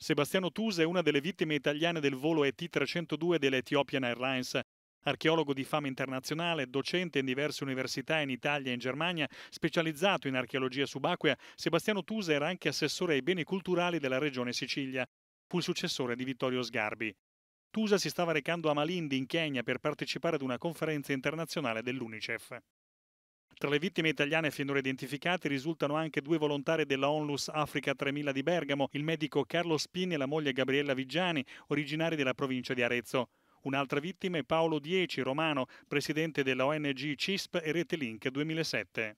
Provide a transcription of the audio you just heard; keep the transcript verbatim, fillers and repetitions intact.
Sebastiano Tusa è una delle vittime italiane del volo E T trecentodue dell'Ethiopian Airlines. Archeologo di fama internazionale, docente in diverse università in Italia e in Germania, specializzato in archeologia subacquea, Sebastiano Tusa era anche assessore ai beni culturali della regione Sicilia. Fu il successore di Vittorio Sgarbi. Tusa si stava recando a Malindi, in Kenya, per partecipare ad una conferenza internazionale dell'UNICEF. Tra le vittime italiane finora identificate risultano anche due volontari della ONLUS Africa tremila di Bergamo, il medico Carlo Spini e la moglie Gabriella Vigiani, originari della provincia di Arezzo. Un'altra vittima è Paolo Dieci, romano, presidente della O N G C I S P e Rete Link duemilasette.